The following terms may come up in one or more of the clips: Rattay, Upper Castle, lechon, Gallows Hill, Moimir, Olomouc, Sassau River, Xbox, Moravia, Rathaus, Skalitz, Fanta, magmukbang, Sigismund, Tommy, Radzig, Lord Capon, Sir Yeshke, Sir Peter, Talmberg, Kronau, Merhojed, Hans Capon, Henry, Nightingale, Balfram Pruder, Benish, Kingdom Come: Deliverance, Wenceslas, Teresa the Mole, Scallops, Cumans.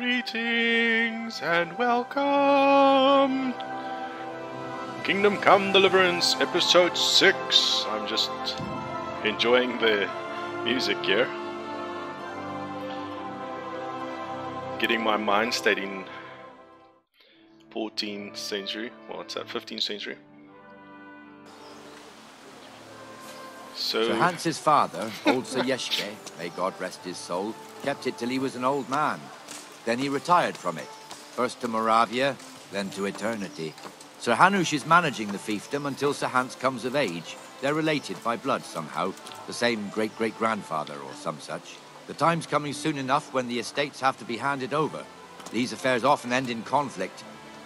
Greetings and welcome! Kingdom Come: Deliverance, Episode 6. I'm just enjoying the music here. Getting my mind stayed in 14th century. Well, what's that? 15th century. So Hans's father, old Sir Yeshke, may God rest his soul, kept it till he was an old man. Then he retired from it, first to Moravia, then to eternity. Sir Hanush is managing the fiefdom until Sir Hans comes of age. They're related by blood somehow, the same great-great-grandfather or some such. The time's coming soon enough when the estates have to be handed over. These affairs often end in conflict.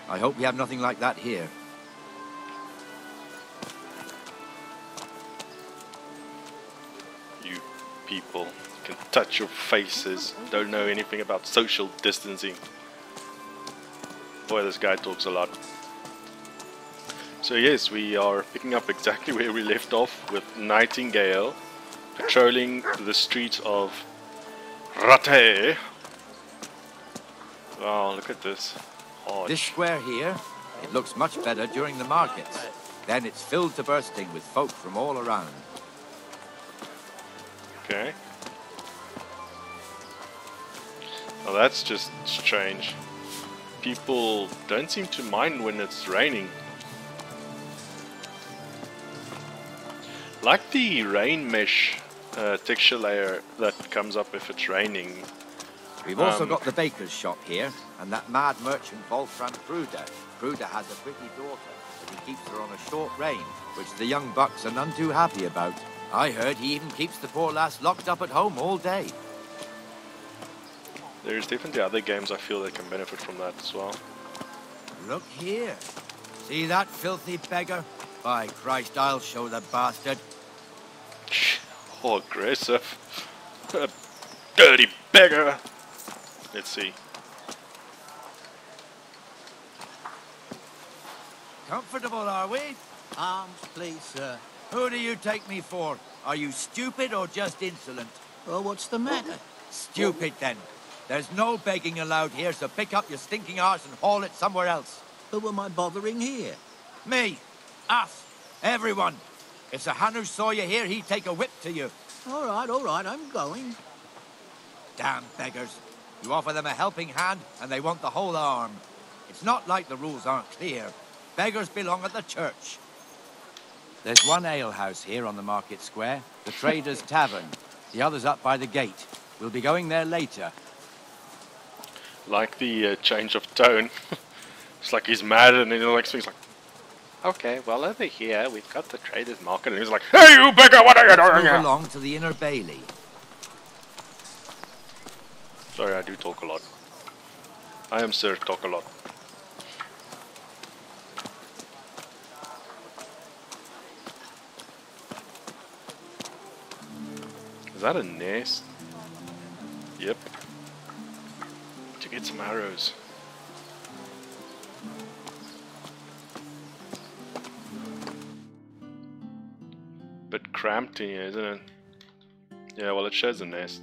I hope we have nothing like that here. People can touch your faces, don't know anything about social distancing. Boy, this guy talks a lot. So yes, we are picking up exactly where we left off with Nightingale patrolling the streets of Rattay. Oh, look at this. Arch. This square here, it looks much better during the markets. Then it's filled to bursting with folk from all around. Okay. Well, that's just strange. People don't seem to mind when it's raining. Like the rain mesh texture layer that comes up if it's raining. We've also got the baker's shop here, and that mad merchant Balfram Pruder. Pruder has a pretty daughter, but he keeps her on a short rein, which the young bucks are none too happy about. I heard he even keeps the poor lass locked up at home all day. There's definitely other games I feel that can benefit from that as well. Look here. See that filthy beggar? By Christ, I'll show the bastard. Oh, aggressive. A dirty beggar. Let's see. Comfortable, are we? Arms, please, sir. Who do you take me for? Are you stupid or just insolent? Well, what's the matter? Stupid, then. There's no begging allowed here, so pick up your stinking arse and haul it somewhere else. Who am I bothering here? Me. Us. Everyone. If Sir Hanush saw you here, he'd take a whip to you. All right, I'm going. Damn beggars. You offer them a helping hand, and they want the whole arm. It's not like the rules aren't clear. Beggars belong at the church. There's one alehouse here on the market square, the Traders' Tavern. The other's up by the gate. We'll be going there later. Like the change of tone. It's like he's mad and then the next thing's like, okay, well over here we've got the Traders' Market, and he's like, hey you beggar, what are you doing here? Along to the Inner Bailey. Sorry, I do talk a lot. I am Sir Talk a Lot. Is that a nest? Yep. To get some arrows. Bit cramped in here, isn't it? Yeah, well, it shows a nest.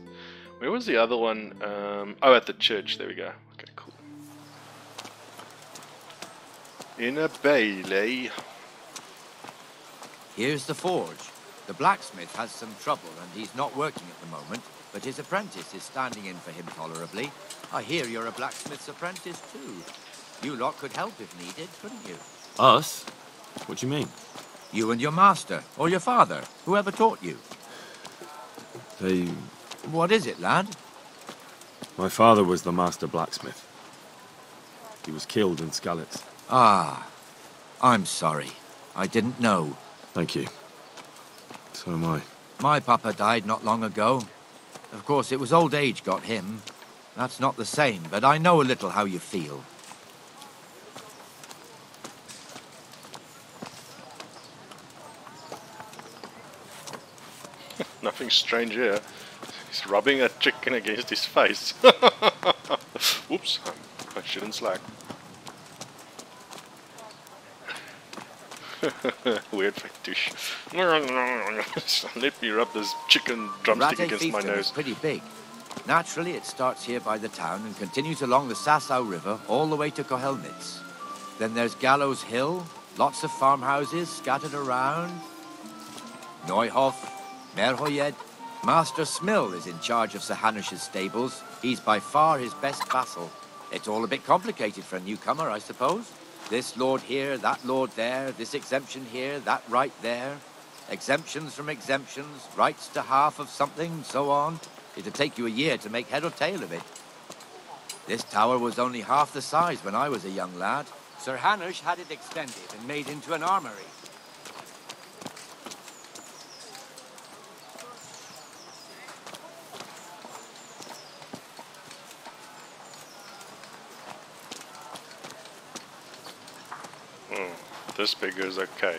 Where was the other one? Oh, at the church. There we go. Okay, cool. In a bailey. Here's the forge. The blacksmith has some trouble and he's not working at the moment, but his apprentice is standing in for him tolerably. I hear you're a blacksmith's apprentice too. You lot could help if needed, couldn't you? Us? What do you mean? You and your master, or your father, whoever taught you. They... What is it, lad? My father was the master blacksmith. He was killed in Skalitz. Ah, I'm sorry. I didn't know. Thank you. So am I. My papa died not long ago. Of course, it was old age got him. That's not the same, but I know a little how you feel. Nothing strange here. He's rubbing a chicken against his face. Oops, I shouldn't slack. Weird factish. Let me rub this chicken drumstick against my nose. Pretty big, Naturally, it starts here by the town and continues along the Sassau River all the way to Kohelmitz. Then there's Gallows Hill, lots of farmhouses scattered around. Neuhof, Merhojed. Master Smill is in charge of Sir Hanush's stables. He's by far his best vassal. It's all a bit complicated for a newcomer, I suppose. This lord here, that lord there, this exemption here, that right there. Exemptions from exemptions, rights to half of something, so on. It'd take you a year to make head or tail of it. This tower was only half the size when I was a young lad. Sir Hanush had it extended and made into an armory. This figure is okay.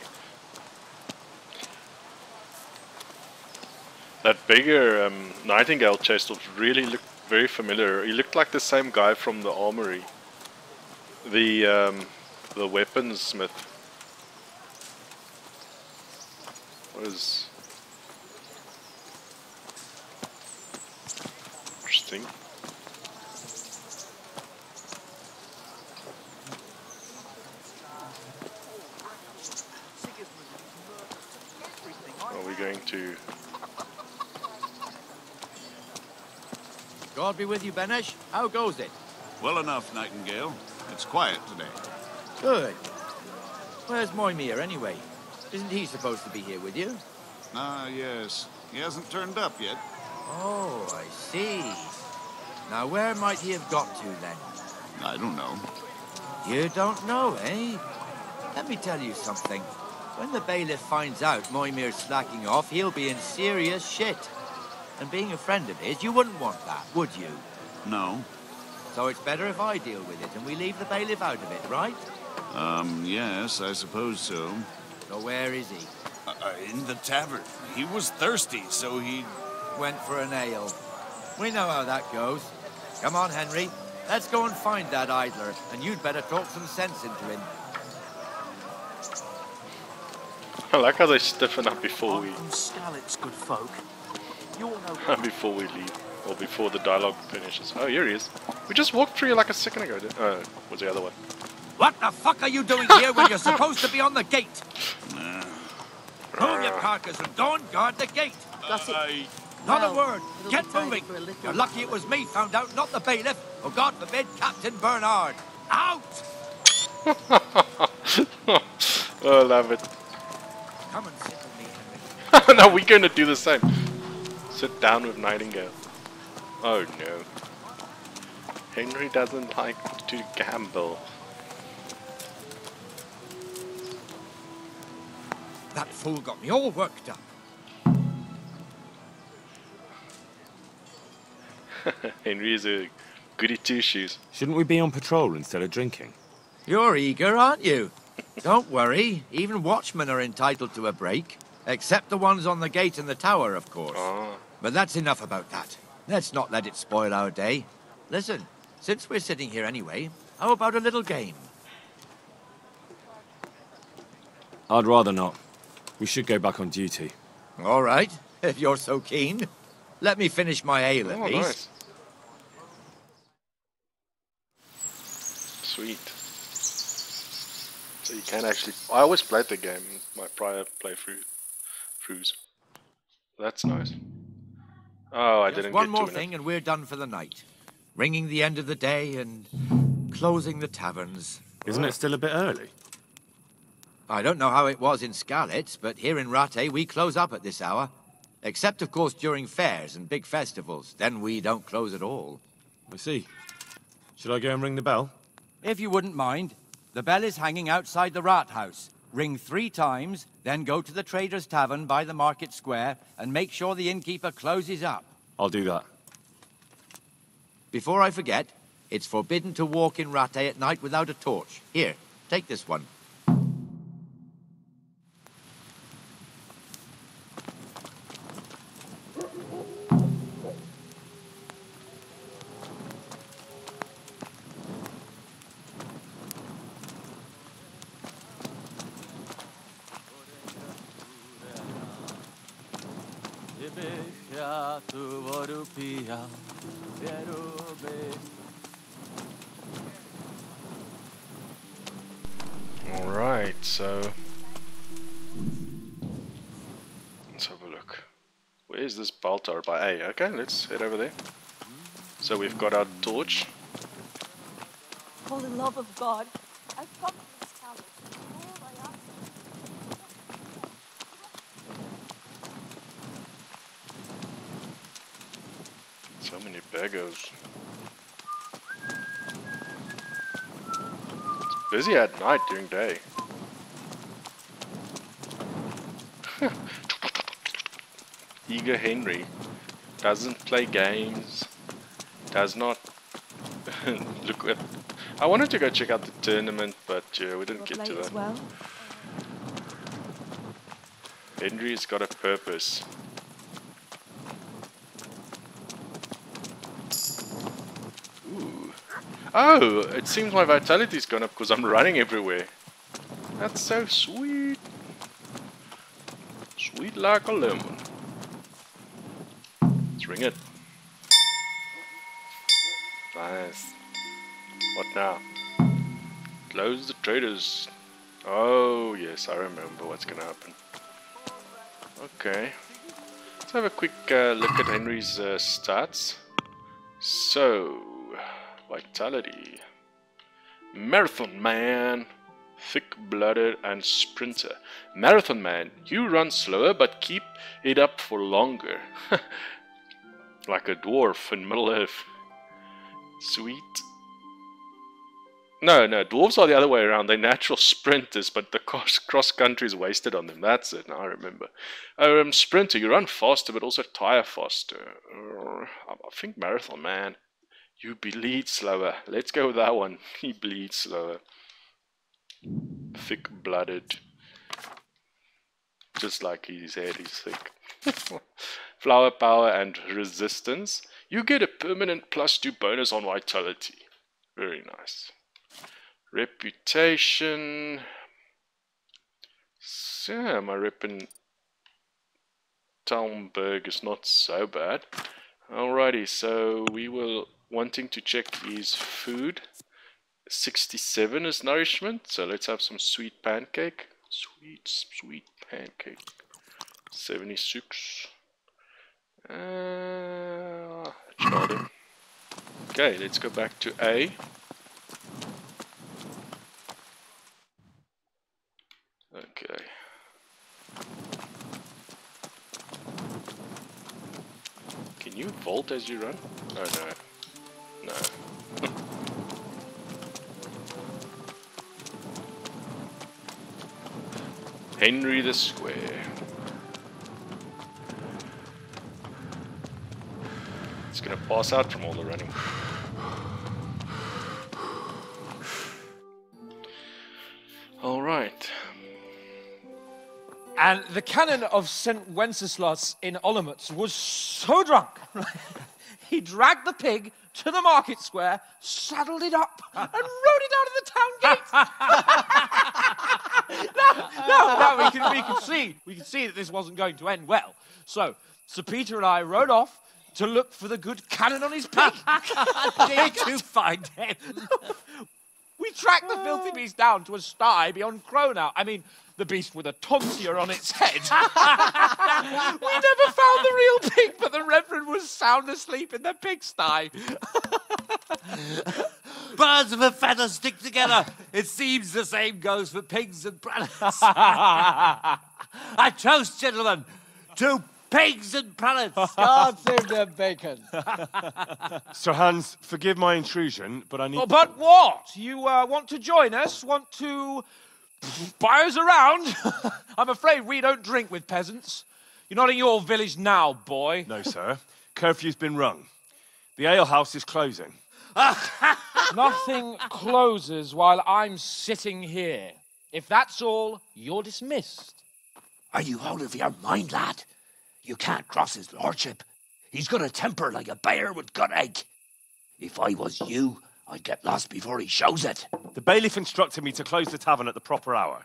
That bigger Nightingale chest really looked very familiar. He looked like the same guy from the armory, the weaponsmith. What is interesting? Are we going to? God be with you, Benish. How goes it? Well enough, Nightingale. It's quiet today. Good. Where's Moimir, anyway? Isn't he supposed to be here with you? Ah, yes. He hasn't turned up yet. Oh, I see. Now, where might he have got to, then? I don't know. You don't know, eh? Let me tell you something. When the bailiff finds out Moimir's slacking off, he'll be in serious shit. And being a friend of his, you wouldn't want that, would you? No. So it's better if I deal with it and we leave the bailiff out of it, right? Yes, I suppose so. So where is he? In the tavern. He was thirsty, so he... went for an ale. We know how that goes. Come on, Henry. Let's go and find that idler, and you'd better talk some sense into him. I like how they stiffen up before we... Skalitz, good folk. Before we leave, or before the dialogue finishes. Oh, here he is. We just walked through like a second ago. Was the other one? What the fuck are you doing here when you're supposed to be on the gate? Move your carcass and don't guard the gate. Not a word. Get moving. You're lucky it was me found out, not the bailiff, or God forbid, Captain Bernard. Out! Oh, I love it. Come and sit with me. No, we're going to do the same. Sit down with Nightingale. Oh no. Henry doesn't like to gamble. That fool got me all worked up. Henry is a goody two-shoes. Shouldn't we be on patrol instead of drinking? You're eager, aren't you? Don't worry, even watchmen are entitled to a break. Except the ones on the gate and the tower, of course. Oh. But that's enough about that. Let's not let it spoil our day. Listen, since we're sitting here anyway, how about a little game? I'd rather not. We should go back on duty. All right, if you're so keen. Let me finish my ale at least. Nice. Sweet. So you can actually... I always played the game in my prior playthrough. That's nice. Oh, I didn't get to it. One more thing and we're done for the night. Ringing the end of the day and closing the taverns. Isn't it still a bit early? I don't know how it was in Skalitz, but here in Rattay we close up at this hour. Except, of course, during fairs and big festivals. Then we don't close at all. I see. Should I go and ring the bell? If you wouldn't mind. The bell is hanging outside the Rathaus. Ring 3 times, then go to the Traders' Tavern by the market square and make sure the innkeeper closes up. I'll do that. Before I forget, it's forbidden to walk in Rattay at night without a torch. Here, take this one. Alright, so let's have a look. Where's this Baltar by A? Okay, let's head over there. So we've got our torch. For the love of God, I promise. So many beggars. It's busy at night during day. Eager Henry doesn't play games, does not look at. I wanted to go check out the tournament, but yeah, we didn't get to that. Well. Henry's got a purpose. Oh, it seems my vitality's gone up because I'm running everywhere. That's so sweet. Sweet like a lemon. Let's ring it. Nice. What now? Close the traders. Oh, yes, I remember what's going to happen. Okay. Let's have a quick look at Henry's stats. So... vitality. Marathon man. Thick-blooded and sprinter. Marathon man. You run slower but keep it up for longer. Like a dwarf in Middle-earth. Sweet. No. Dwarves are the other way around. They're natural sprinters, but the cross-country is wasted on them. That's it. I remember. Sprinter. You run faster but also tire faster. I think marathon man. You bleed slower. Let's go with that one. He bleeds slower. Thick-blooded. Just like his head is thick. Flower power and resistance. You get a permanent +2 bonus on vitality. Very nice. Reputation. So, my rep in Talmberg is not so bad. Alrighty, so we will... wanting to check his food. 67 is nourishment, so let's have some sweet pancake. Sweet pancake. 76. Okay, let's go back to A. Okay. Can you vault as you run? Oh no. No. Henry the Square. It's gonna pass out from all the running. Alright. And the canon of St. Wenceslas in Olomouc was so drunk. He dragged the pig to the market square, saddled it up, and rode it out of the town gate. No, we could see that this wasn't going to end well. So Sir Peter and I rode off to look for the good cannon on his pig. Did you find him? We tracked the filthy beast down to a sty beyond Kronau. I mean, the beast with a tonsure on its head. We never found the real pig, but the Reverend was sound asleep in the pigsty. Birds of a feather stick together. It seems the same goes for pigs and prelates. I toast, gentlemen, to pigs and prelates. Scarves and bacon. Sir Hans, forgive my intrusion, but I need... but what? You want to join us? Want to... buy us around? I'm afraid we don't drink with peasants. You're not in your village now, boy. No, sir. Curfew's been rung. The alehouse is closing. Nothing closes while I'm sitting here. If that's all, you're dismissed. Are you out of your mind, lad? You can't cross his lordship. He's got a temper like a bear with gut ache. If I was you... I'd get lost before he shows it. The bailiff instructed me to close the tavern at the proper hour.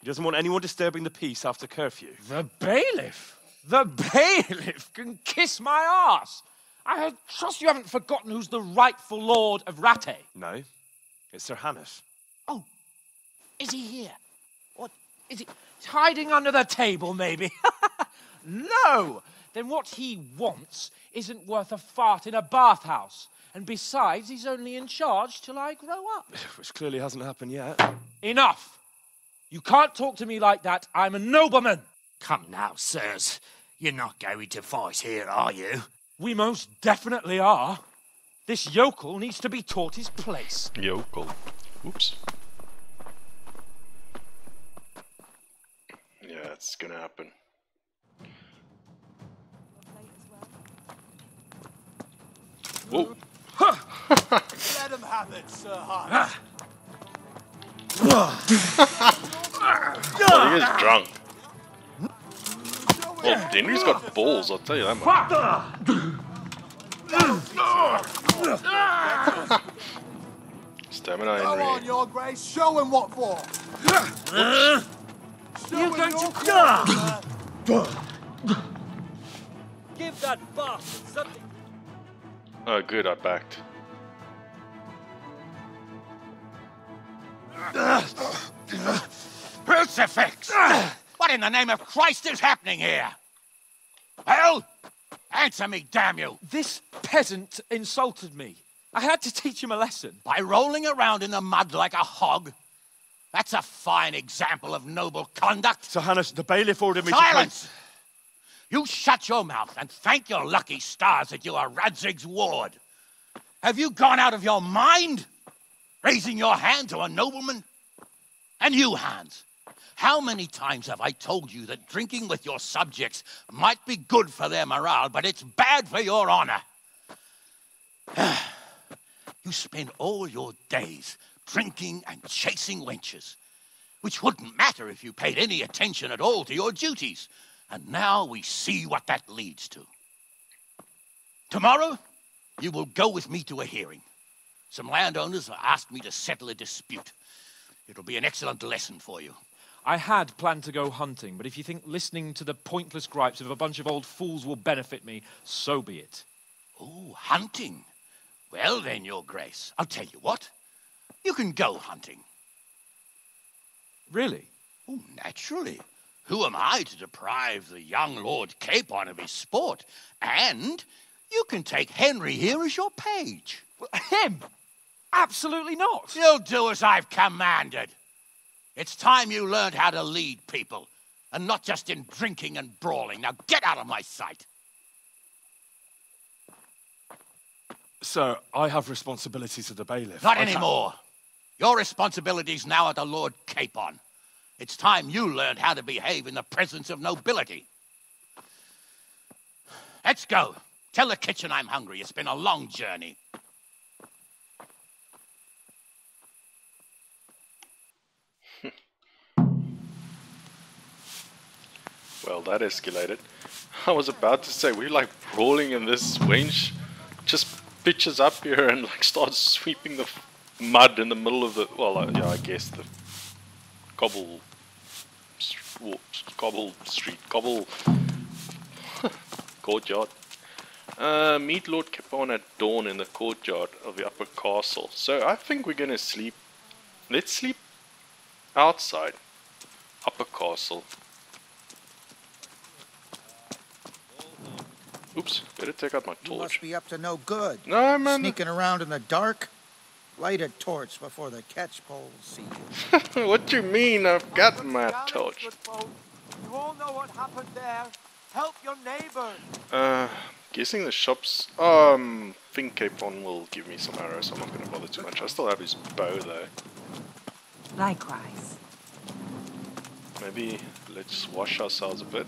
He doesn't want anyone disturbing the peace after curfew. The bailiff? The bailiff can kiss my ass. I trust you haven't forgotten who's the rightful lord of Rattay. No, it's Sir Hanush. Oh, is he here? Or is he hiding under the table, maybe? No! Then what he wants isn't worth a fart in a bathhouse. And besides, he's only in charge till I grow up. Which clearly hasn't happened yet. Enough! You can't talk to me like that. I'm a nobleman. Come now, sirs. You're not going to fight here, are you? We most definitely are. This yokel needs to be taught his place. Yokel. Oops. Yeah, it's gonna happen. Whoa. Let him have it, Sir Hans. Well, he is drunk. Well, Henry's got balls, I'll tell you that much. Stamina, Henry. Go on, Your Grace, show him what for. You're going to die. Give that bastard something. Oh, good, I backed. Crucifix! What in the name of Christ is happening here? Well, answer me, damn you! This peasant insulted me. I had to teach him a lesson. By rolling around in the mud like a hog? That's a fine example of noble conduct. Sir Hannes, the bailiff ordered me to... Silence! You shut your mouth and thank your lucky stars that you are Radzig's ward. Have you gone out of your mind? Raising your hand to a nobleman? And you, Hans, how many times have I told you that drinking with your subjects might be good for their morale, but it's bad for your honor? You spend all your days drinking and chasing wenches, which wouldn't matter if you paid any attention at all to your duties. And now we see what that leads to. Tomorrow, you will go with me to a hearing. Some landowners have asked me to settle a dispute. It'll be an excellent lesson for you. I had planned to go hunting, but if you think listening to the pointless gripes of a bunch of old fools will benefit me, so be it. Oh, hunting. Well then, Your Grace, I'll tell you what. You can go hunting. Really? Oh, naturally. Who am I to deprive the young Lord Capon of his sport? And you can take Henry here as your page. Well, him? Absolutely not. You'll do as I've commanded. It's time you learned how to lead people, and not just in drinking and brawling. Now get out of my sight. Sir, I have responsibilities to the bailiff. Not anymore. Your responsibilities now are to Lord Capon. It's time you learned how to behave in the presence of nobility. Let's go. Tell the kitchen I'm hungry. It's been a long journey. Well, that escalated. I was about to say, we're like brawling in this wench. Just pitches up here and like starts sweeping the mud in the middle of the... Well, yeah, I guess the cobble street. Courtyard. Meet Lord Capon at dawn in the courtyard of the Upper Castle. So I think we're going to sleep. Let's sleep outside Upper Castle. Oops, better take out my torch. You must be up to no good. No, man. Sneaking around in the dark. Light a torch before the catchpole sees you. What do you mean? I've got my torch. You all know what happened there. Help your neighbor. Guessing the shops. I think Capon will give me some arrows. I'm not going to bother too much. I still have his bow though. Likewise. Maybe let's wash ourselves a bit.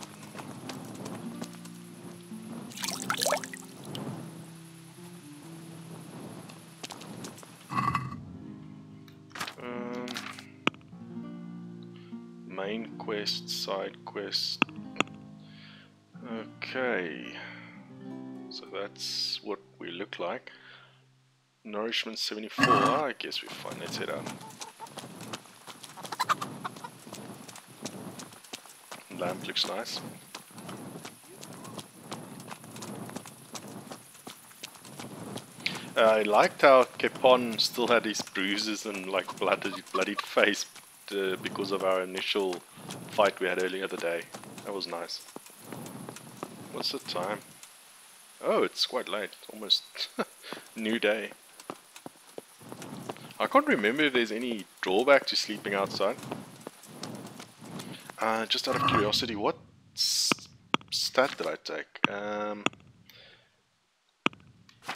Main quest, side quest. Okay, so that's what we look like. Nourishment 74. I guess we're fine. Let's head out. Lamp looks nice. I liked how Capon still had his bruises and like bloodied face because of our initial fight we had earlier the day. That was nice. What's the time? Oh, it's quite late. It's almost new day. I can't remember if there's any drawback to sleeping outside. Just out of curiosity, what stat did I take?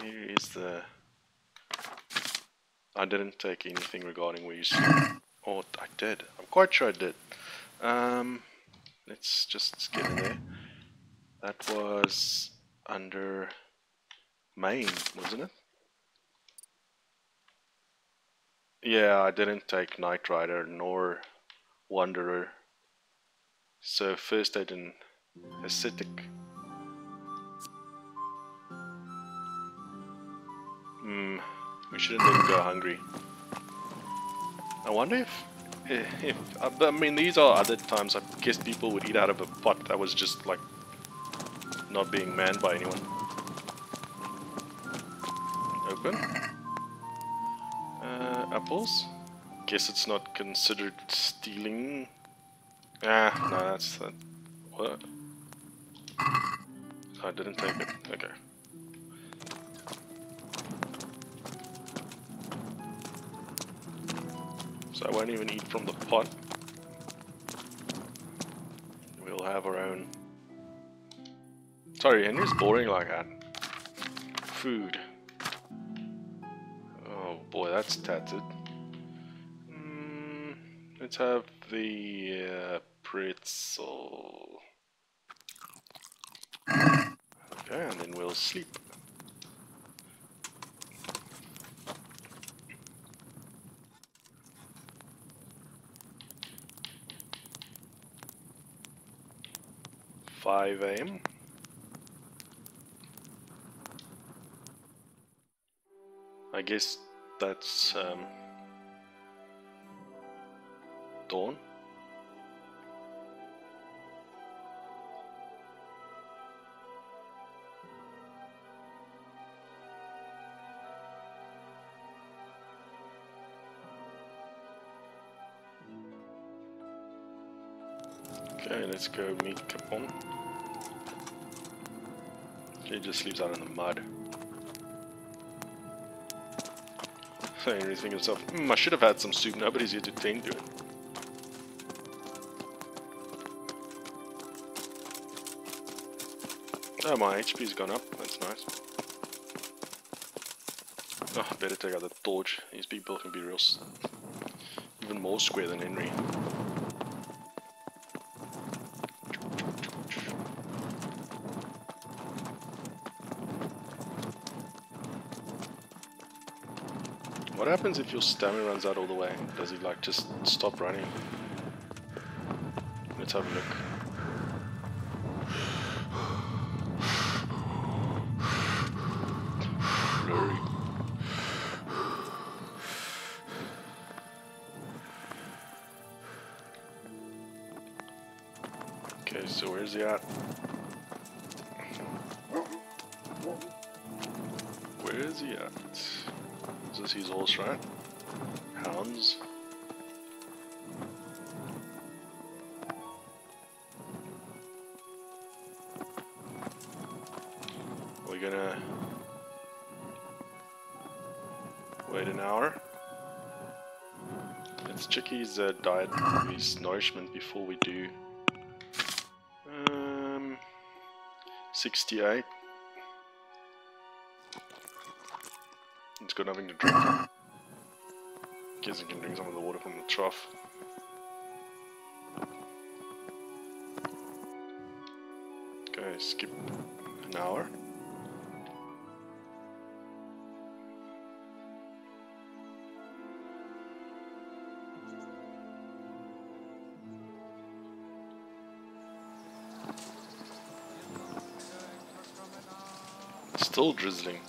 Here is the... I didn't take anything regarding where you sleep. Oh, I did. I'm quite sure I did. Let's just get in there. That was under Maine, wasn't it? Yeah, I didn't take Knight Rider nor Wanderer. So first aid and ascetic. We shouldn't let them go hungry. I wonder if I mean, these are other times I guess people would eat out of a pot that was just like not being manned by anyone. Open. Apples. Guess it's not considered stealing. Ah, no, that's that. What? I didn't take it. Okay. So I won't even eat from the pot. We'll have our own. Sorry, Henry's boring like that. Food. Oh boy, that's tattered. Let's have the pretzel. Okay, and then we'll sleep. $5 AM. I guess that's dawn. Okay, let's go meet Capon. He just sleeps out in the mud. So Henry's thinking to himself, I should have had some soup, nobody's here to tend to it. Oh, my HP's gone up, that's nice. Oh, I better take out the torch, these people can be real... even more square than Henry. What happens if your stamina runs out all the way? Does he like just stop running? Let's have a look. Blurry. Okay, so where's he at? Where is he at? This is his horse, right? Hounds. We're gonna wait an hour. Let's check his diet, his nourishment before we do. 68. It's got nothing to drink. Guess I can drink some of the water from the trough. Okay, skip an hour. It's still drizzling.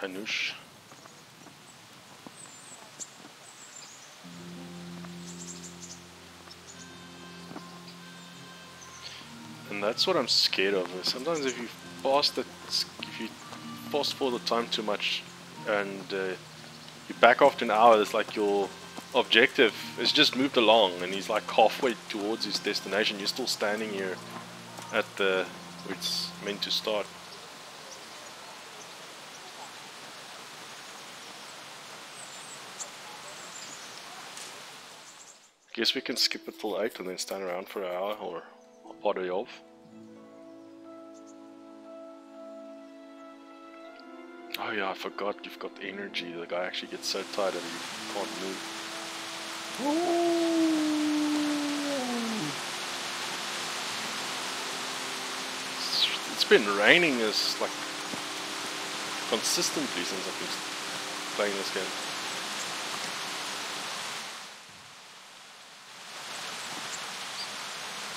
Hanush. And that's what I'm scared of. Sometimes if you fast forward the time too much and you back after an hour, it's like your objective is just moved along and he's like halfway towards his destination. You're still standing here at the where it's meant to start. Guess we can skip it till 8 and then stand around for an hour or a party off. Oh yeah, I forgot you've got energy. The guy actually gets so tired that he can't move. It's been raining as like consistently since I've been playing this game.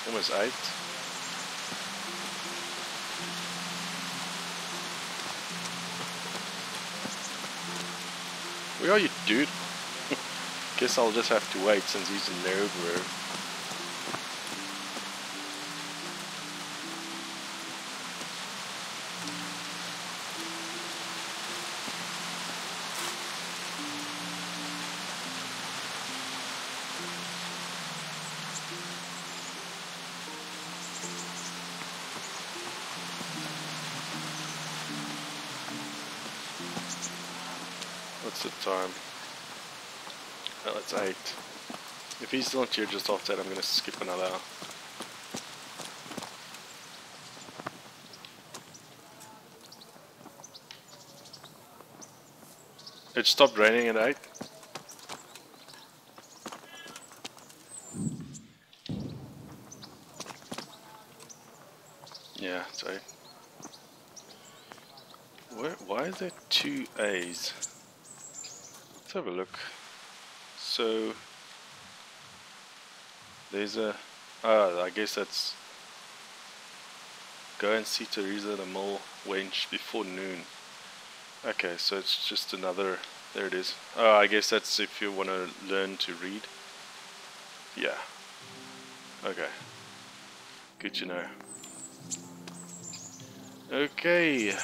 Almost 8. Where are you, dude? Guess I'll just have to wait since he's nowhere. Time. Well, it's 8. If he's not here just after that, I'm gonna skip another hour. It stopped raining at 8. Yeah, it's 8. Why is there 2 A's? Let's have a look. So there's a I guess that's go and see Teresa the Mole wench before noon. Okay, so it's just another, there it is. I guess that's if you want to learn to read. Yeah, okay, good to know. Okay,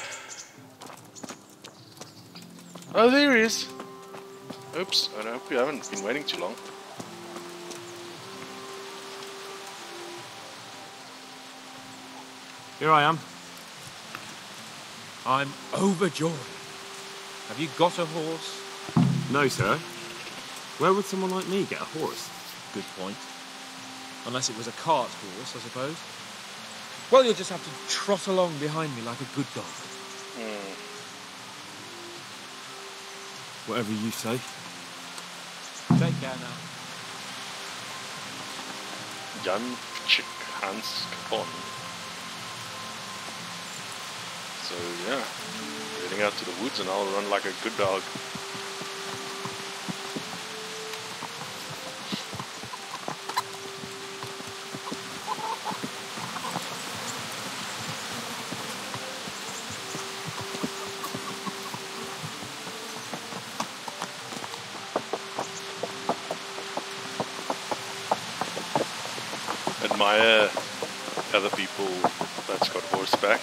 oh there he is. Oops, I hope you haven't been waiting too long. Here I am. I'm overjoyed. Have you got a horse? No, sir. Where would someone like me get a horse? Good point. Unless it was a cart horse, I suppose. Well, you'll just have to trot along behind me like a good dog. Whatever you say. Take care now. Hans Capon. So yeah, getting out to the woods and I'll run like a good dog. Admire other people that's got horseback.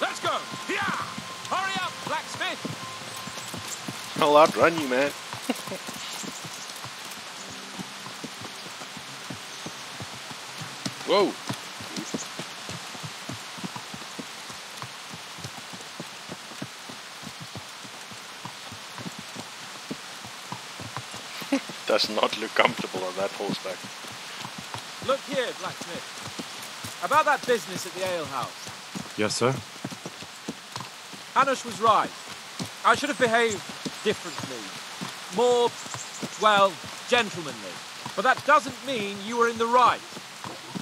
Let's go! Yeah! Hurry up, blacksmith! I'll outrun you, man. Whoa! Does not look comfortable on that horseback. Look here, blacksmith. About that business at the alehouse. Yes, sir. Hanush was right. I should have behaved differently. More, well, gentlemanly. But that doesn't mean you were in the right.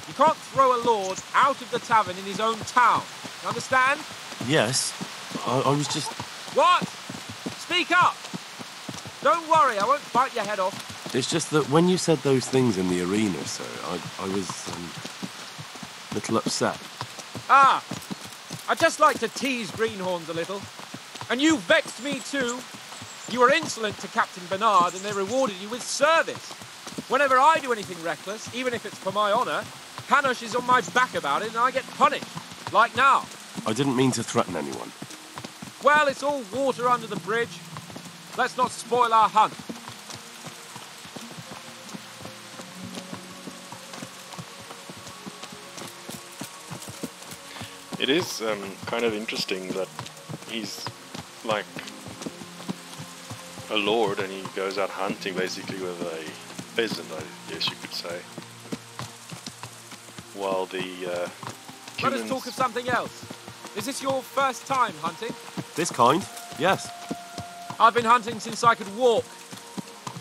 You can't throw a lord out of the tavern in his own town. You understand? Yes. I was just... What? Speak up! Don't worry, I won't bite your head off. It's just that when you said those things in the arena, sir, I was a little upset. Ah, I just like to tease greenhorns a little. And you vexed me too. You were insolent to Captain Bernard, and they rewarded you with service. Whenever I do anything reckless, even if it's for my honour, Hanush is on my back about it, and I get punished, like now. I didn't mean to threaten anyone. Well, it's all water under the bridge. Let's not spoil our hunt. It is kind of interesting that he's like a lord and he goes out hunting basically with a pheasant, I guess you could say. While the Let us talk of something else. Is this your first time hunting? This kind? Yes. I've been hunting since I could walk.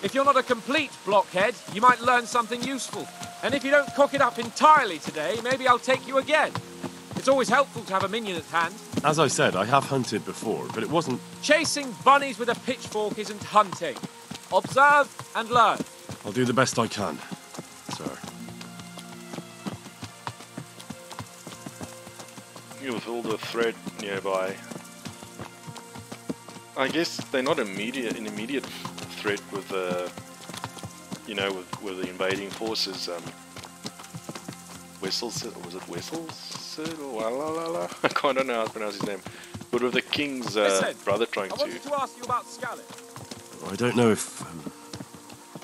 If you're not a complete blockhead, you might learn something useful. And if you don't cock it up entirely today, maybe I'll take you again. It's always helpful to have a minion at hand. As I said, I have hunted before, but it wasn't... Chasing bunnies with a pitchfork isn't hunting. Observe and learn. I'll do the best I can, sir. With all the thread nearby. I guess they're not an immediate threat with the, you know, with the invading forces. Wessels, I can't know how to pronounce his name, but with the king's brother trying to. I wanted to ask you about Skalitz. I don't know if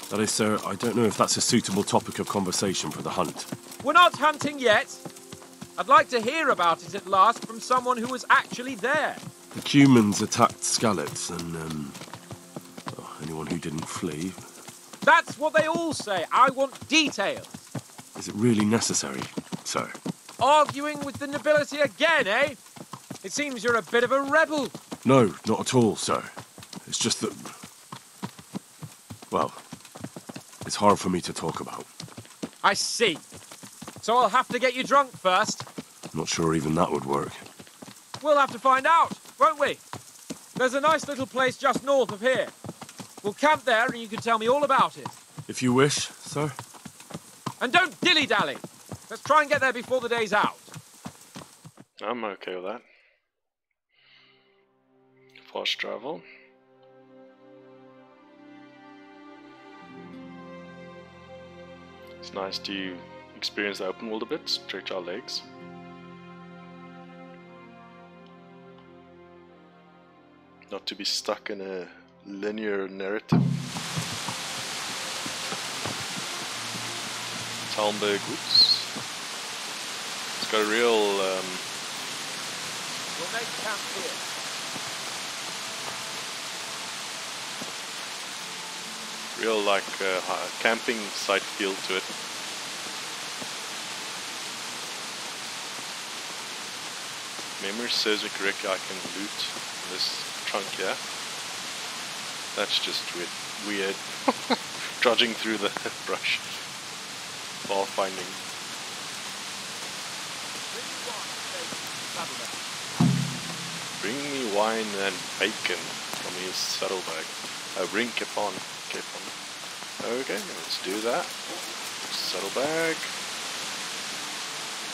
that is, sir. I don't know if that's a suitable topic of conversation for the hunt. We're not hunting yet. I'd like to hear about it at last from someone who was actually there. The Cumans attacked Scallops and, anyone who didn't flee. That's what they all say. I want details. Is it really necessary, sir? Arguing with the nobility again, eh? It seems you're a bit of a rebel. No, not at all, sir. It's just that... Well, it's hard for me to talk about. I see. So I'll have to get you drunk first. Not sure even that would work. We'll have to find out, won't we? There's a nice little place just north of here. We'll camp there and you can tell me all about it. If you wish, sir. And don't dilly-dally. Let's try and get there before the day's out. I'm okay with that. Fast travel. It's nice to... experience the open world a bit, stretch our legs. Not to be stuck in a linear narrative. Talmberg, whoops. It's got a real... We'll make camp here. Real like camping site feel to it. Memory serves me correctly, I can loot this trunk here. That's just weird. Trudging through the brush while finding. Bring me wine and bacon from his saddlebag. Bring Capon. Okay, let's do that. Saddlebag.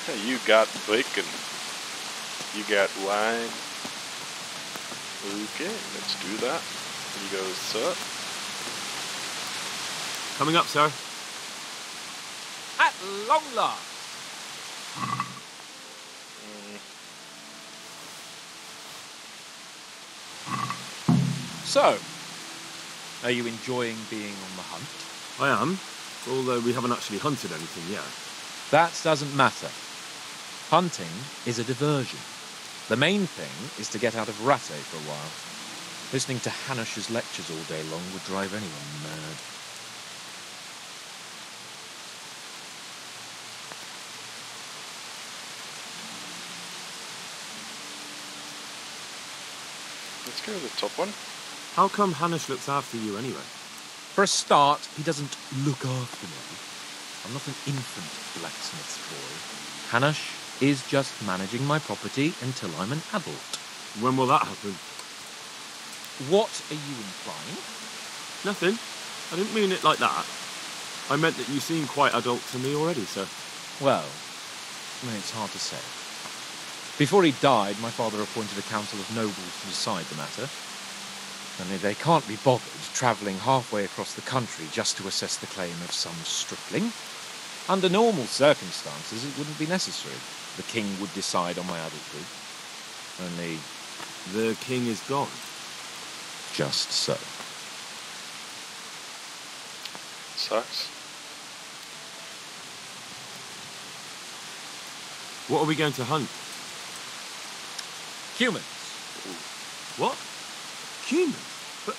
Hey, you got bacon. You got wine. Okay, let's do that. Here you go, sir. Coming up, sir. At long last. So, are you enjoying being on the hunt? I am, although we haven't actually hunted anything yet. That doesn't matter. Hunting is a diversion. The main thing is to get out of Rattay for a while. Listening to Hanush's lectures all day long would drive anyone mad. Let's go to the top one. How come Hanush looks after you anyway? For a start, he doesn't look after me. I'm not an infant blacksmith's boy. Hanush is just managing my property until I'm an adult. When will that happen? What are you implying? Nothing. I didn't mean it like that. I meant that you seem quite adult to me already, sir. Well, I mean, it's hard to say. Before he died, my father appointed a council of nobles to decide the matter. Only they can't be bothered travelling halfway across the country just to assess the claim of some stripling. Under normal circumstances, it wouldn't be necessary. The king would decide on my adulthood. Only... the king is gone. Just so. Sucks. What are we going to hunt? Humans. What? Humans? But...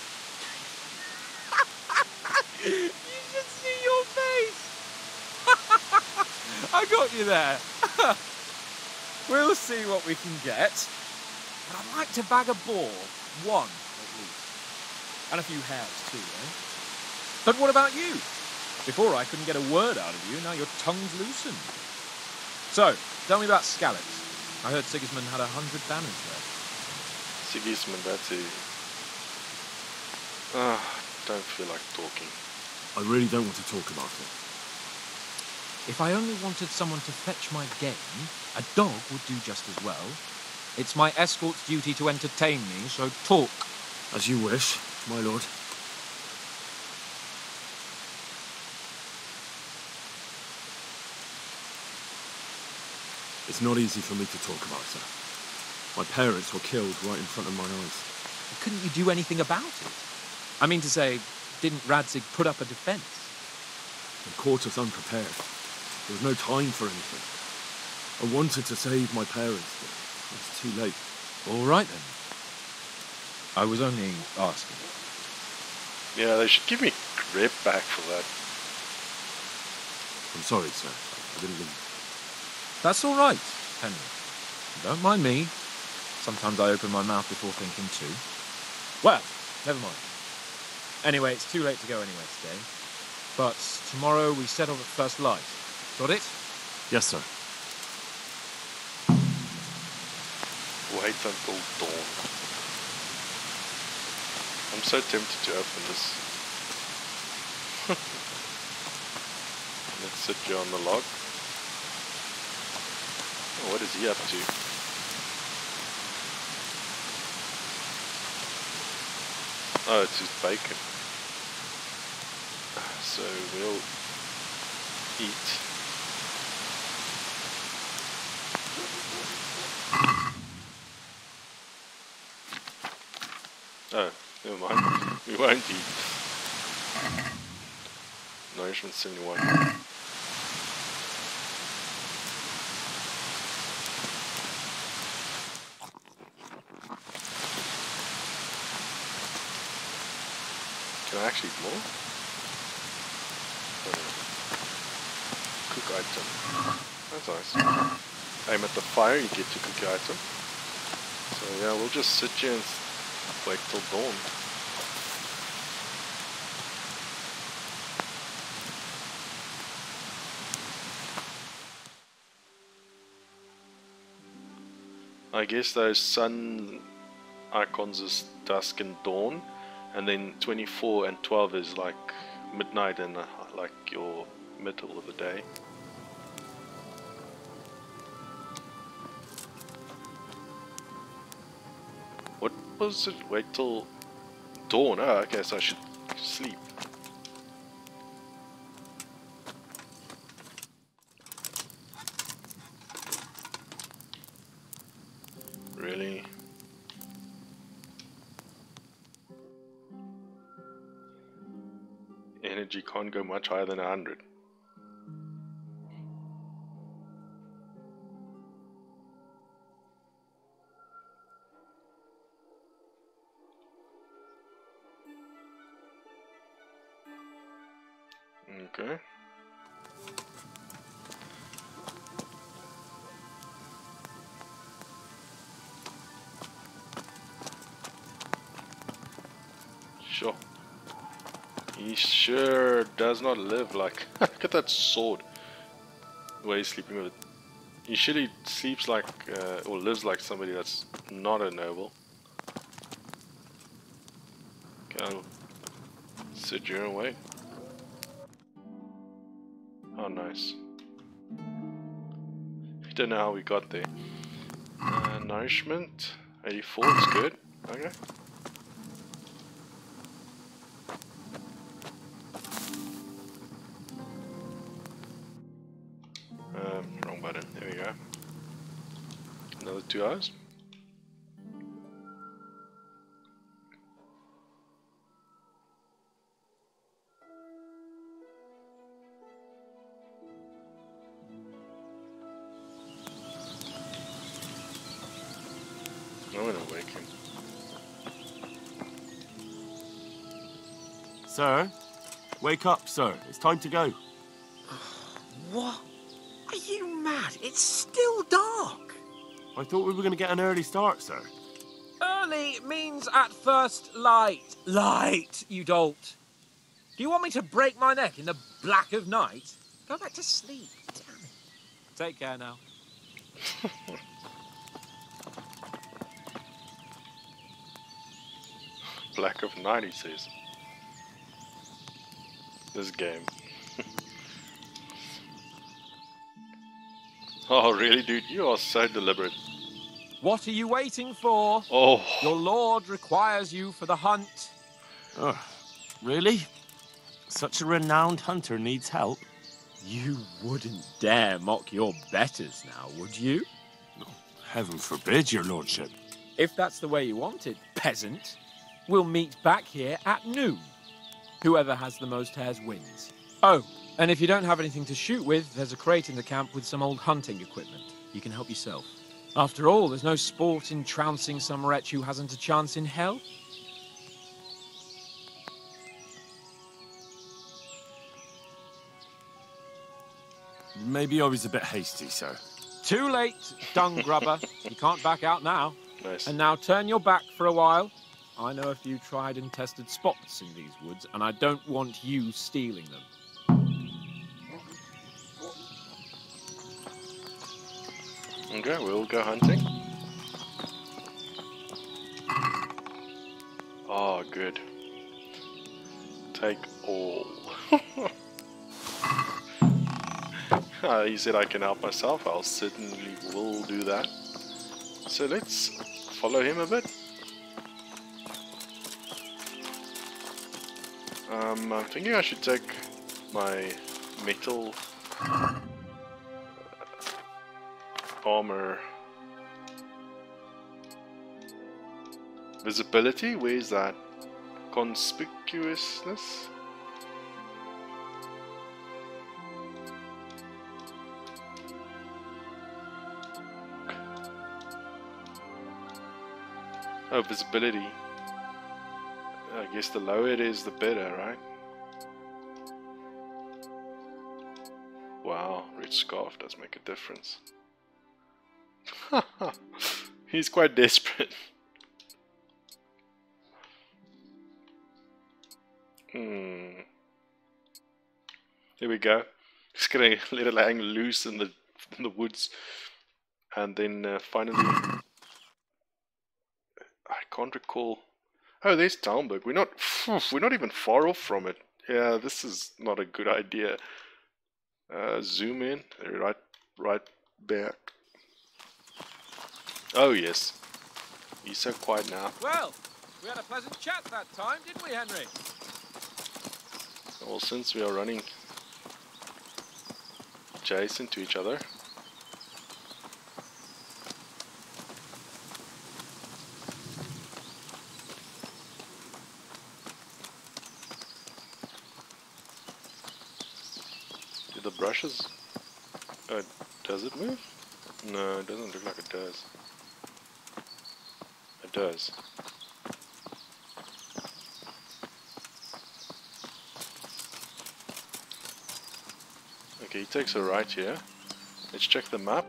you should see your face! I got you there. We'll see what we can get. But I'd like to bag a boar. One, at least. And a few hares, too, eh? But what about you? Before I couldn't get a word out of you, now your tongue's loosened. So, tell me about Skalitz. I heard Sigismund had 100 banners there. Sigismund, that's it. Don't feel like talking. I really don't want to talk about it. If I only wanted someone to fetch my game, a dog would do just as well. It's my escort's duty to entertain me, so talk. As you wish, my lord. It's not easy for me to talk about, sir. My parents were killed right in front of my eyes. Couldn't you do anything about it? I mean to say, didn't Radzig put up a defence? The court was unprepared. There was no time for anything. I wanted to save my parents, but it's too late. All right, then. I was only asking. Yeah, they should give me grip back for that. I'm sorry, sir. I didn't mean it. That's all right, Henry. Don't mind me. Sometimes I open my mouth before thinking, too. Well, never mind. Anyway, it's too late to go anywhere today. But tomorrow we set off at first light. Got it? Yes, sir. Wait until dawn. I'm so tempted to open this. Let's sit here on the log. Oh, what is he up to? Oh, it's just bacon. So we'll eat. Oh, never mind. We won't eat. Nourishment 71. Can I actually eat more? Cook item. That's nice. Aim at the fire, you get to cook your item. So yeah, we'll just sit here and wait till dawn. I guess those sun icons is dusk and dawn, and then 24 and 12 is like midnight and like your middle of the day. Was it wait till dawn? Oh, I guess I should sleep. Really? Energy can't go much higher than 100. Okay. Sure. He sure does not live like... Look at that sword. Where he's sleeping with it. He surely sleeps like... or lives like somebody that's not a noble. Okay, I'll sit here and wait. Oh, nice. I don't know how we got there. Nourishment 84 is good. Okay. another 2 hours. I'm gonna wake him. Sir, wake up, sir. It's time to go. What? Are you mad? It's still dark. I thought we were going to get an early start, sir. Early means at first light. Light, you dolt. Do you want me to break my neck in the black of night? Go back to sleep, damn it. Take care now. Black of night, he says. This game. Oh, really, dude? You are so deliberate. What are you waiting for? Oh. Your lord requires you for the hunt. Oh, really? Such a renowned hunter needs help. You wouldn't dare mock your betters now, would you? Oh, heaven forbid, your lordship. If that's the way you want it, peasant, we'll meet back here at noon. Whoever has the most hairs wins. Oh. And if you don't have anything to shoot with, there's a crate in the camp with some old hunting equipment. You can help yourself. After all, there's no sport in trouncing some wretch who hasn't a chance in hell. Maybe I was a bit hasty, sir. Too late, dung grubber. You can't back out now. Nice. And now turn your back for a while. I know a few tried and tested spots in these woods, and I don't want you stealing them. Okay, we'll go hunting. Oh, good. Take all. He said I can help myself. I'll certainly will do that. So let's follow him a bit. I'm thinking I should take my metal armor. Visibility? Where is that? Conspicuousness? Oh, visibility. I guess the lower it is, the better, right? Wow, red scarf does make a difference. He's quite desperate. There we go. Just gonna let it hang loose in the woods, and then finally, I can't recall. Oh, there's Talmberg. We're not even far off from it. Yeah, this is not a good idea. Zoom in. Right back. Oh, yes. He's so quiet now. Well, we had a pleasant chat that time, didn't we, Henry? Well, since we are running adjacent to each other. Do the brushes... does it move? No, it doesn't look like it does. It does. Okay, he takes a right here. Let's check the map.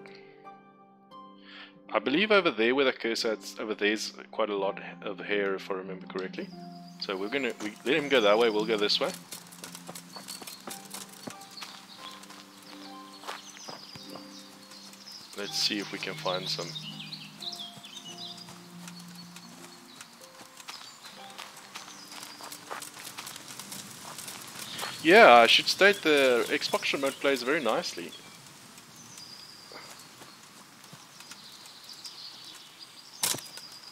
I believe over there where the cursor is, over there's quite a lot of hair if I remember correctly. So we're gonna let him go that way, we'll go this way. Let's see if we can find some. Yeah, I should state the Xbox remote plays very nicely.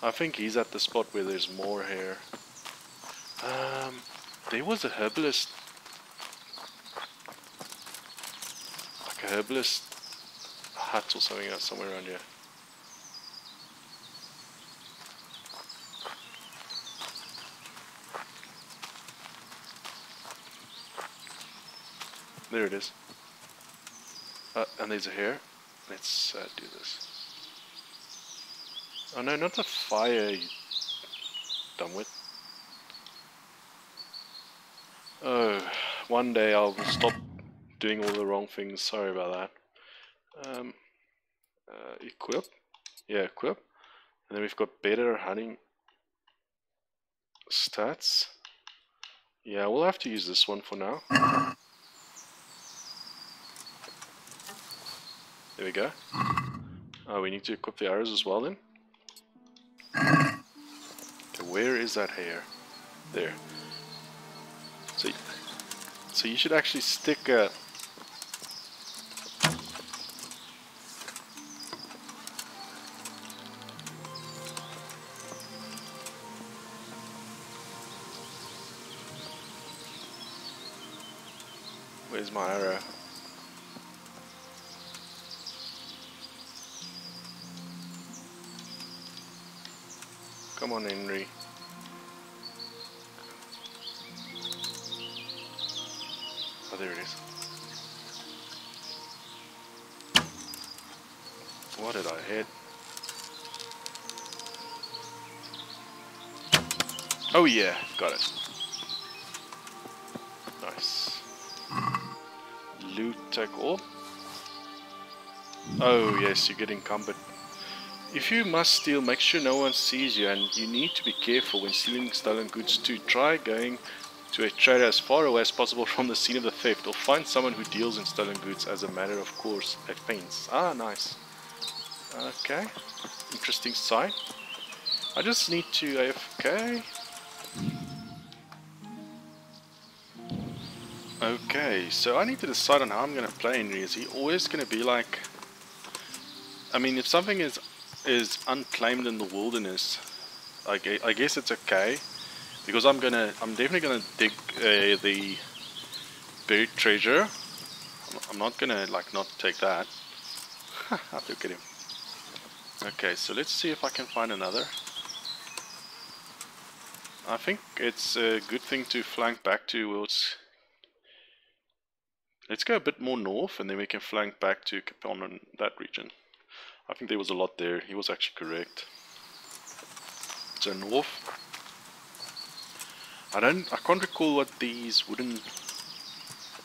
I think he's at the spot where there's more hair. There was a herbalist. Like a herbalist hut or something else somewhere around here. There it is. And these are here. Let's do this. Oh no, not the fire, you dumbwit. Oh, one day I'll stop doing all the wrong things. Sorry about that. Equip. Yeah, equip. And then we've got better hunting stats. Yeah, we'll have to use this one for now. There we go. Oh, we need to equip the arrows as well then. Okay, where is that hair? There. So you should actually stick a... Where's my arrow? Come on, Henry. Oh, there it is. What did I hit? Oh yeah, got it. Nice. Loot, take all. Oh yes, you get encumbered. If you must steal, make sure no one sees you, and you need to be careful when stealing stolen goods too. Try going to a trader as far away as possible from the scene of the theft, or find someone who deals in stolen goods as a matter of course, a fence. Ah, nice. Okay. Interesting sight. I just need to AFK. Okay, so I need to decide on how I'm going to play Henry. Is he always going to be like... I mean, if something is unclaimed in the wilderness, I guess it's okay, because I'm definitely gonna dig the buried treasure. I'm not gonna like not take that. Look at him. Okay, so let's see if I can find another. I think it's a good thing to flank back towards. Let's go a bit more north, and then we can flank back to Capon and that region. I think there was a lot there. He was actually correct. So north. I can't recall what these wooden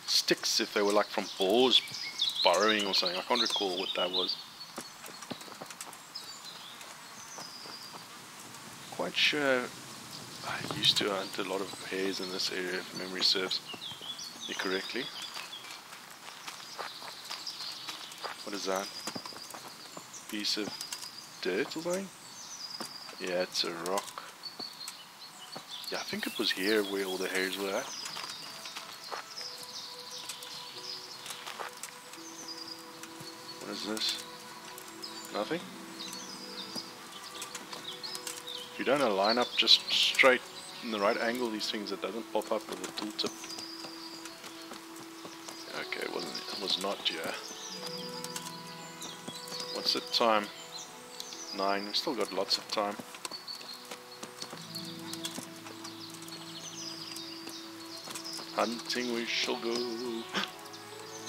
sticks, if they were like from boars burrowing or something. I can't recall what that was. Quite sure I used to hunt a lot of hares in this area, if memory serves me correctly. What is that? Piece of dirt or something? Yeah, it's a rock. Yeah, I think it was here where all the hairs were at. What is this? Nothing? If you don't line up just straight in the right angle these things, it doesn't pop up with a tooltip. Okay, it was not here. What's the time? 9. We've still got lots of time. Hunting we shall go.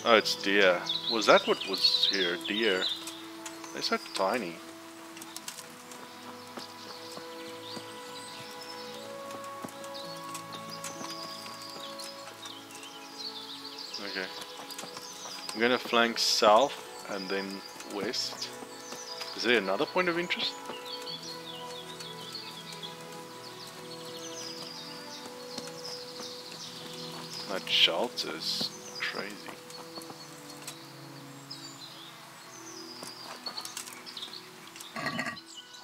Oh, it's deer. Was that what was here? Deer. They're so tiny. Okay. I'm gonna flank south and then west. Is there another point of interest? That shelter is crazy.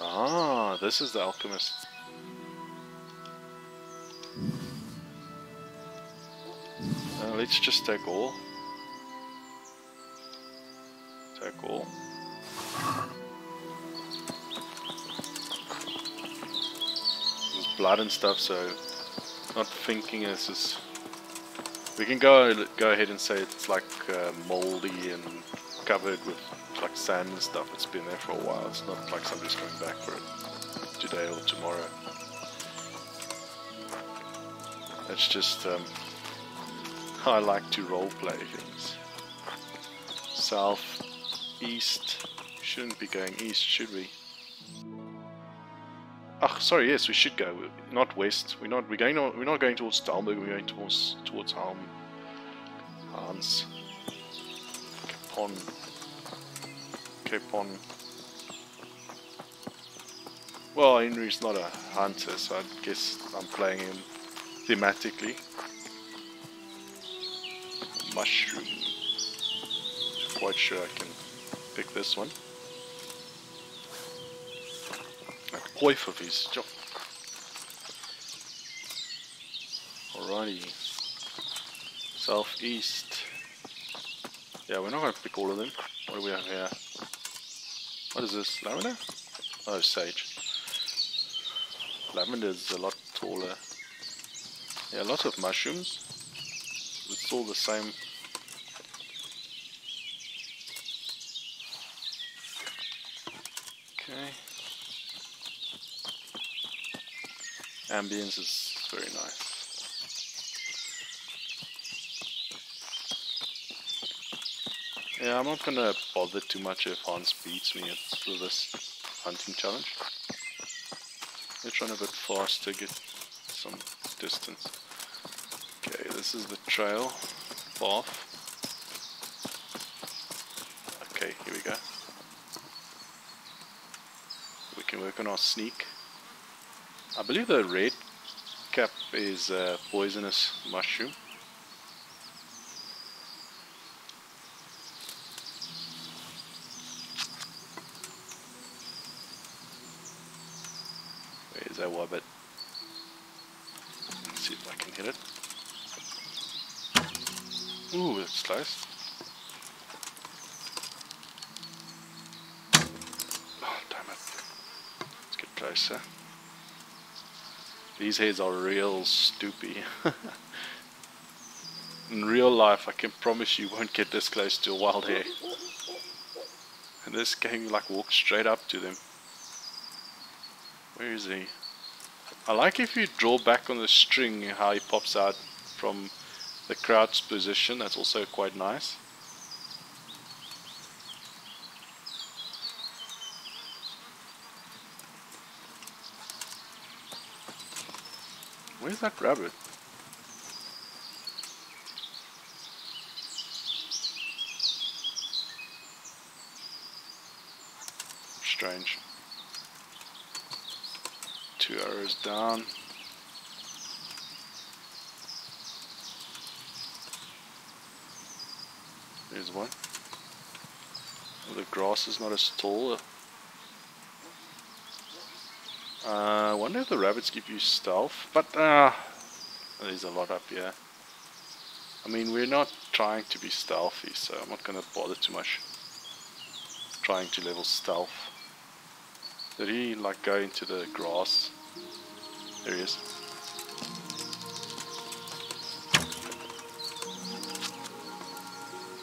Ah, this is the alchemist. Let's just take all. Take all. There's blood and stuff, so not thinking this is. We can go ahead and say it's like moldy and covered with like sand and stuff. It's been there for a while. It's not like somebody's coming back for it today or tomorrow. That's just I like to roleplay things. South, east, shouldn't be going east, should we? Oh, sorry, yes, we should go. Not west. We're not going towards Talmberg. We're going towards Hans Capon. Well, Henry's not a hunter, so I guess I'm playing him thematically. Mushroom. Not quite sure I can pick this one. A coif of his job. Alrighty. Southeast. Yeah, we're not going to pick all of them. What do we have here? What is this? Lavender? Oh, sage. Lavender is a lot taller. Yeah, a lot of mushrooms. It's all the same. Okay. Ambience is very nice. Yeah, I'm not gonna bother too much if Hans beats me with this hunting challenge. Let's run a bit fast to get some distance. Okay, this is the trail path. Okay, here we go. We can work on our sneak. I believe the red cap is a poisonous mushroom. But let's see if I can hit it. Ooh, that's close. Oh, damn it. Let's get closer. These heads are real stoopy. In real life, I can promise you won't get this close to a wild hare. And this game, like, walk straight up to them. Where is he? I like if you draw back on the string how he pops out from the crouch position. That's also quite nice. Where's that rabbit? Strange. 2 arrows down. There's one. Well, the grass is not as tall. I wonder if the rabbits give you stealth, but there's a lot up here. I mean, we're not trying to be stealthy, so I'm not going to bother too much trying to level stealth. Did he like go into the grass? There he is.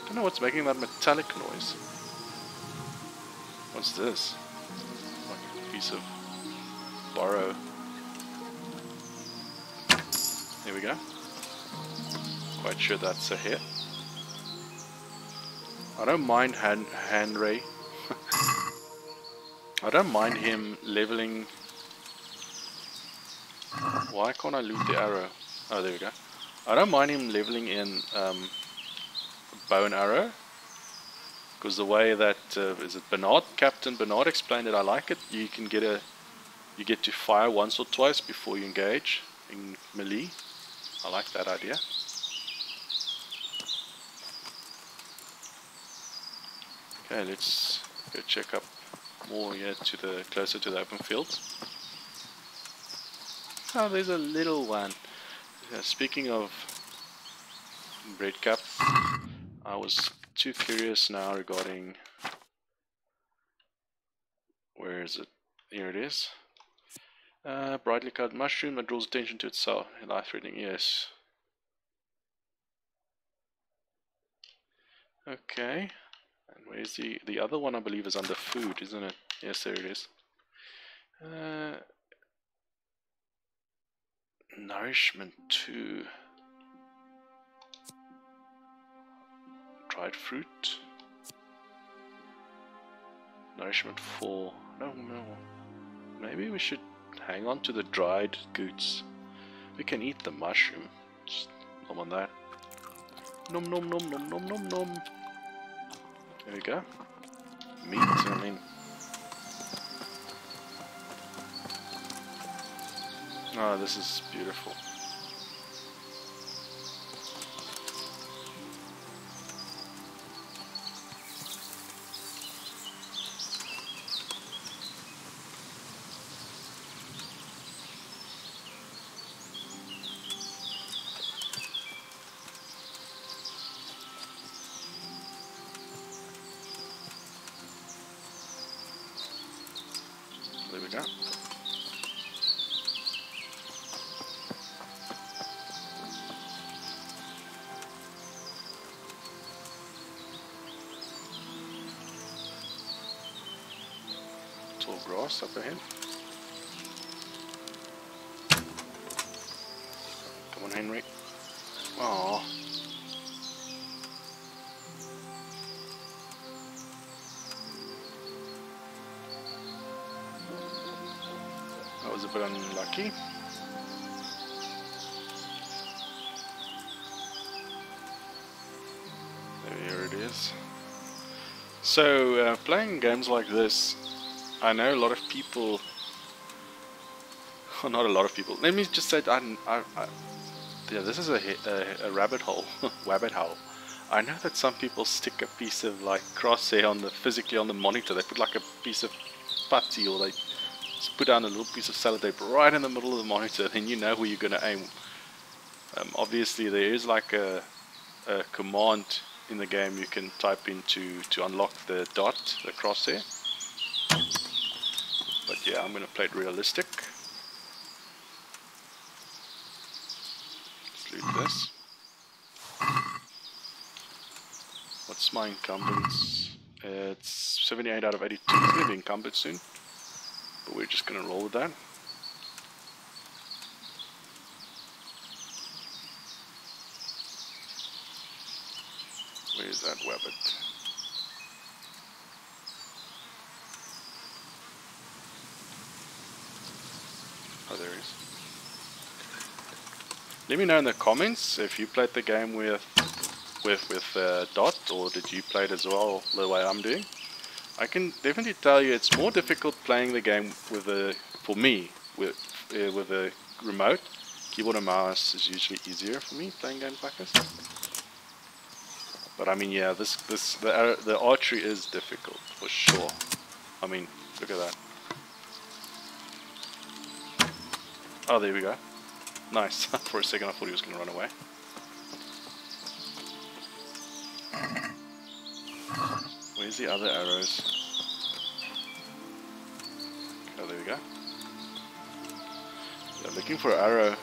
I don't know what's making that metallic noise. What's this? Like a piece of burrow. Here we go. Quite sure that's a hit. I don't mind Henry. I don't mind him leveling. Why can't I loot the arrow? Oh, there we go. I don't mind him leveling in bow and arrow, because the way that is it Bernard, Captain Bernard explained it. I like it. You can get a, you get to fire once or twice before you engage in melee. I like that idea. Okay, let's go check up. More yeah, to the closer to the open field. Oh, there's a little one. Yeah, speaking of Redcap, I was too curious now regarding where is it? Here it is. Brightly colored mushroom that draws attention to itself. Life-threatening, yes. Okay. And where's the other one? I believe is under food, isn't it? Yes, there it is. Nourishment 2. Dried fruit. Nourishment 4. No. Maybe we should hang on to the dried goods. We can eat the mushroom. Just nom on that. Nom nom nom nom nom nom nom. There we go. Meat, I mean. Oh, this is beautiful. There we go. Tall grass up ahead. Come on, Henry. Oh. That was a bit unlucky. There it is. So, playing games like this, I know a lot of people, well, not a lot of people, let me just say, yeah, this is a rabbit hole, rabbit hole. I know that some people stick a piece of like crosshair on the, physically on the monitor, they put like a piece of putty, or they just put down a little piece of sellotape right in the middle of the monitor, then you know where you're going to aim. Obviously there is like a command in the game you can type in to unlock the dot, the crosshair. But yeah, I'm going to play it realistic. Let's loot this. What's my encumbrance? It's 78 out of 82. It's going to be encumbered soon. But we're just going to roll with that. Where's that wabbit? Oh, there is. Let me know in the comments if you played the game with Dot, or did you play it as well the way I'm doing. I can definitely tell you it's more difficult playing the game with a, for me, with a remote. Keyboard and mouse is usually easier for me playing games like this. But I mean, yeah, the archery is difficult for sure. I mean, look at that. Oh, there we go. Nice. For a second I thought he was going to run away. Where's the other arrows? Oh, there we go. Yeah, looking for an arrow.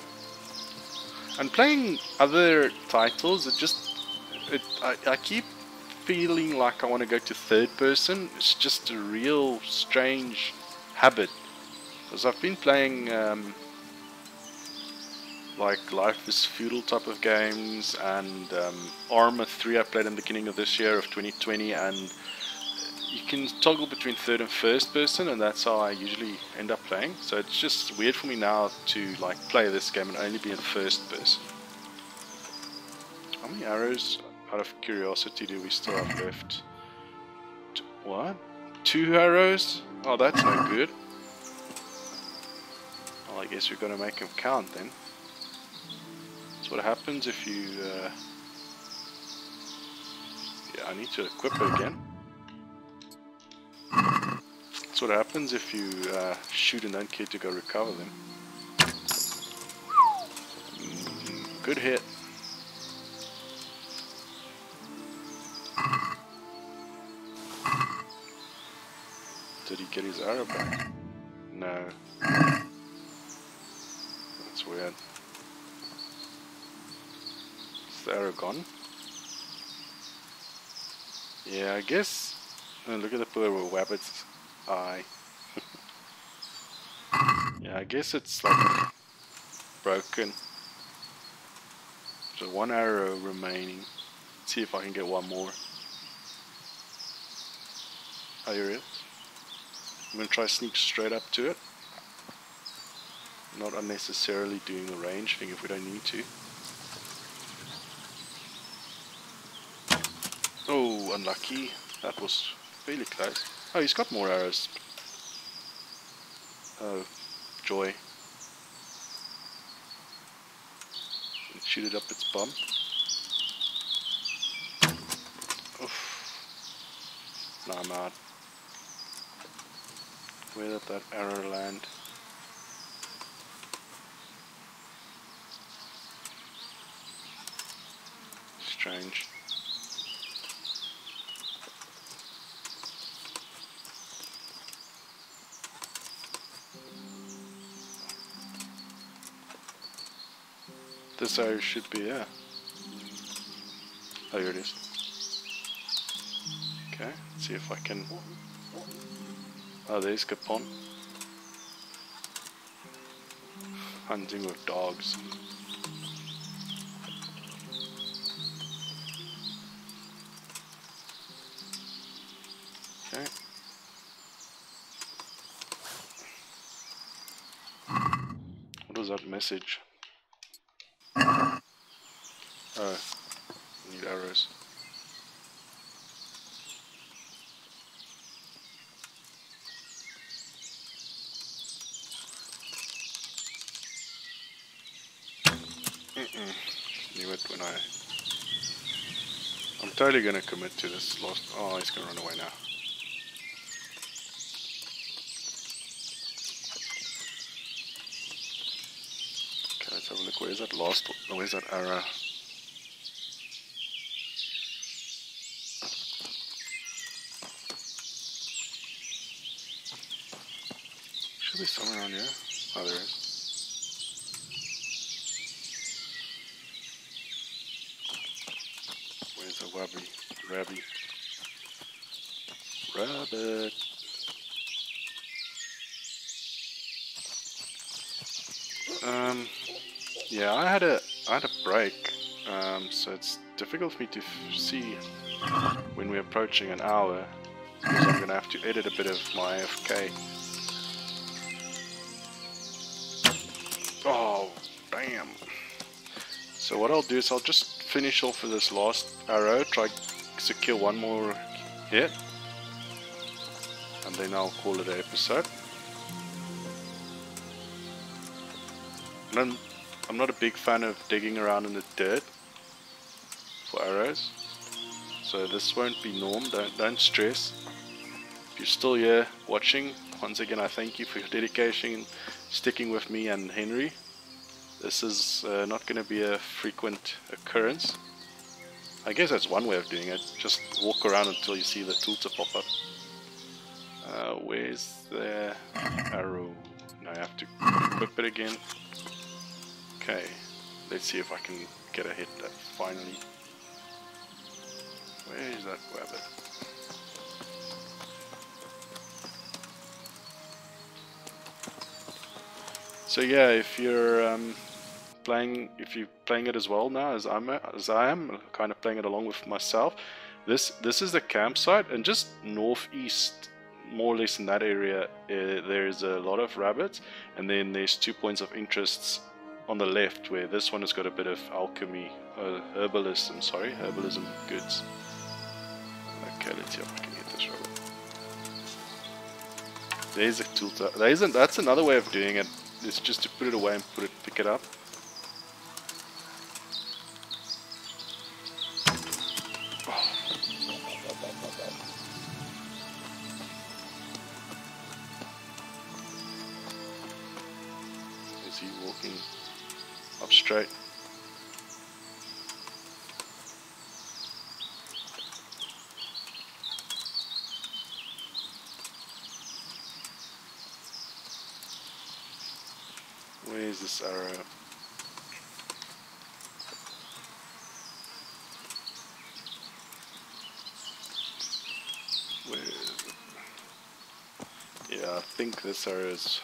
And playing other titles, I keep feeling like I want to go to third person. It's just a real strange habit. Because I've been playing... like Life is Feudal type of games, and Arma 3 I played in the beginning of this year of 2020, and you can toggle between third and first person, and that's how I usually end up playing. So it's just weird for me now to like play this game and only be in first person. How many arrows, out of curiosity, do we still have left? What? 2 arrows? Oh, that's no good. Well, I guess we're going to make them count then. What happens if you yeah, I need to equip it again. That's what happens if you shoot and don't care to go recover them. Good hit. Did he get his arrow back? No. That's weird. The arrow gone. Yeah, I guess. Oh, look at the poor rabbit's eye. Yeah, I guess it's like broken. So one arrow remaining. Let's see if I can get one more. area. I'm going to try sneak straight up to it. Not unnecessarily doing the range thing if we don't need to. Oh, unlucky. That was really close. Oh, he's got more arrows. Oh, joy. Shoot it up its bum. Oof. Nah, I'm out. Where did that arrow land? Strange. This area should be, yeah. Oh, here it is. Okay, let's see if I can... Oh, there's Capon. Hunting with dogs. Okay. What was that message? Oh, I need arrows. Knew it when I'm totally gonna commit to this last. Oh, he's gonna run away now. Okay, let's have a look. Where's that last? Where's that arrow? Should be somewhere on here. Oh, there is. Where's the wabi? Rabbi. Rabbit. Yeah, I had a break, so it's difficult for me to see when we're approaching an hour, because I'm gonna have to edit a bit of my AFK. Oh, damn. So what I'll do is I'll just finish off with this last arrow, try to kill one more hit, and then I'll call it an episode. And I'm not a big fan of digging around in the dirt for arrows, so this won't be norm, don't stress. If you're still here watching, once again I thank you for your dedication, sticking with me and Henry. This is not going to be a frequent occurrence. I guess that's one way of doing it, just walk around until you see the tilter pop up. Where's the arrow? Now I have to equip it again. Okay, let's see if I can get a hit that finally. Where is that rabbit? So yeah, if you're playing it as well now as I am kind of playing it along with myself, this is the campsite, and just northeast, more or less in that area, there is a lot of rabbits, and then there's 2 points of interests on the left, where this one has got a bit of alchemy, herbalism goods. Okay, let's see if I can hit this rabbit. There's a tilter. That's another way of doing it. It's just to put it away and pick it up. Oh. Is he walking up straight? Where's this arrow? Where is it? Yeah, I think this arrow is...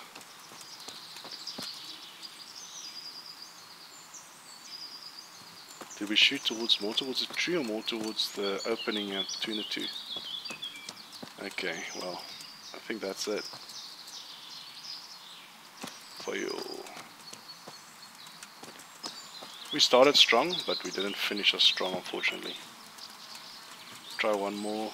Did we shoot towards the tree or more towards the opening between the two? Okay, well, I think that's it. For you. We started strong, but we didn't finish as strong, unfortunately. Try one more.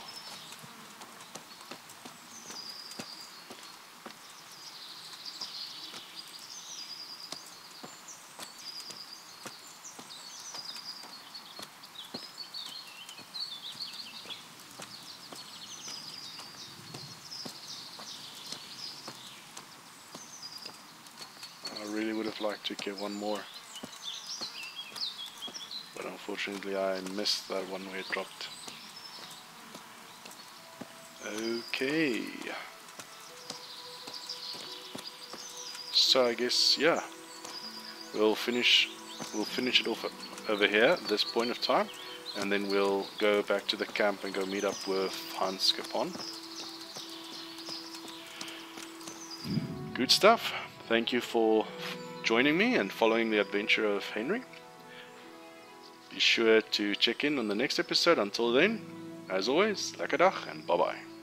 To give one more, but unfortunately I missed that one where it dropped. Okay, so I guess, yeah, we'll finish it off over here at this point of time, and then we'll go back to the camp and go meet up with Hans Capon. Good stuff. Thank you for joining me and following the adventure of Henry. Be sure to check in on the next episode. Until then, as always, lekker dag and bye bye.